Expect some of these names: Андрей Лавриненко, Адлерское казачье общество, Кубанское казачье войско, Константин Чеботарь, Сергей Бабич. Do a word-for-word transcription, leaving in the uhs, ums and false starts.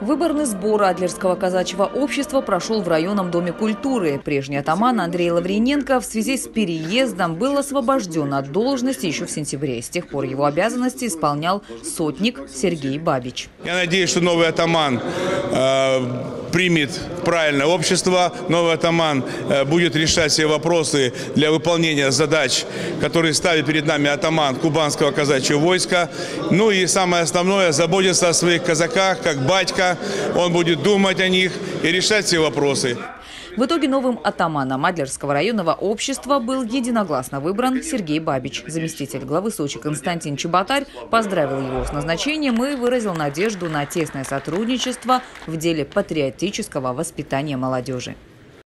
Выборный сбор Адлерского казачьего общества прошел в районном доме культуры. Прежний атаман Андрей Лавриненко в связи с переездом был освобожден от должности еще в сентябре. С тех пор его обязанности исполнял сотник Сергей Бабич. Я надеюсь, что новый атаман э, примет правильное общество. Новый атаман э, будет решать все вопросы для выполнения задач, которые ставит перед нами атаман Кубанского казачьего войска. Ну и самое основное, заботиться о своих казаках, как батька. Он будет думать о них и решать все вопросы. В итоге новым атаманом Адлерского районного общества был единогласно выбран Сергей Бабич. Заместитель главы Сочи Константин Чеботарь поздравил его с назначением и выразил надежду на тесное сотрудничество в деле патриотического воспитания молодежи.